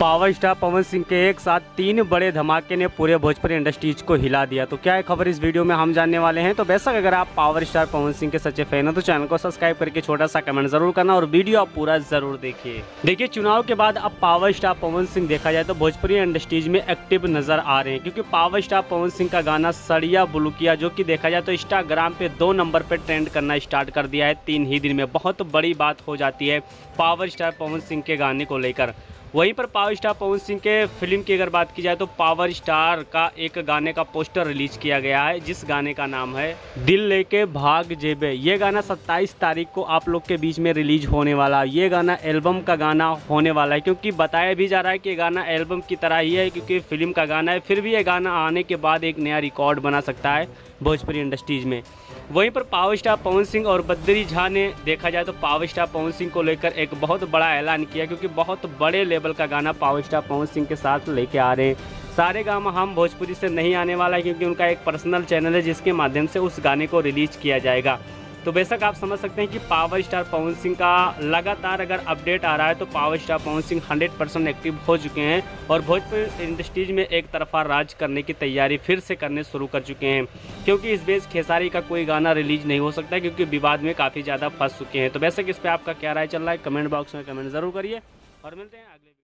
Power star Pawan Singh के एक साथ 3 बड़े धमाके ने पूरे भोजपुरी इंडस्ट्रीज को हिला दिया। तो क्या है खबर इस वीडियो में हम जानने वाले हैं। तो वैसा अगर आप पावर स्टार पवन सिंह के सच्चे फैन हो तो चैनल को सब्सक्राइब करके छोटा सा कमेंट जरूर करना और वीडियो आप पूरा जरूर देखिए। चुनाव के बाद अब पावर स्टार पवन सिंह देखा जाए तो भोजपुरी इंडस्ट्रीज में एक्टिव नजर आ रहे हैं, क्योंकि पावर स्टार पवन सिंह का गाना सड़िया बुलुकिया जो की देखा जाए तो इंस्टाग्राम पे 2 नंबर पर ट्रेंड करना स्टार्ट कर दिया है 3 ही दिन में। बहुत बड़ी बात हो जाती है पावर स्टार पवन सिंह के गाने को लेकर। वहीं पर पावर स्टार पवन सिंह के फिल्म की अगर बात की जाए तो पावर स्टार का एक गाने का पोस्टर रिलीज किया गया है, जिस गाने का नाम है दिल लेके भाग जेबे। ये गाना 27 तारीख को आप लोग के बीच में रिलीज होने वाला है। ये गाना एल्बम का गाना होने वाला है, क्योंकि बताया भी जा रहा है कि गाना एल्बम की तरह ही है, क्योंकि फिल्म का गाना है। फिर भी ये गाना आने के बाद एक नया रिकॉर्ड बना सकता है भोजपुरी इंडस्ट्रीज में। वहीं पर पावर स्टार पवन सिंह और बद्री झा ने देखा जाए तो पावर स्टार पवन सिंह को लेकर एक बहुत बड़ा ऐलान किया, क्योंकि बहुत बड़े लेवल का गाना पावर स्टार पवन सिंह के साथ लेके आ रहे हैं। सारे गाँव हम भोजपुरी से नहीं आने वाला है, क्योंकि उनका एक पर्सनल चैनल है जिसके माध्यम से उस गाने को रिलीज किया जाएगा। तो बेशक आप समझ सकते हैं कि पावर स्टार पवन सिंह का लगातार अगर अपडेट आ रहा है तो power star Pawan Singh 100% active हो चुके हैं और भोजपुरी इंडस्ट्रीज में एक तरफा राज करने की तैयारी फिर से करने शुरू कर चुके हैं, क्योंकि इस बीच खेसारी का कोई गाना रिलीज नहीं हो सकता, क्योंकि विवाद में काफ़ी ज़्यादा फंस चुके हैं। तो बेशक इस पर आपका क्या राय चल रहा है कमेंट बॉक्स में कमेंट ज़रूर करिए और मिलते हैं अगले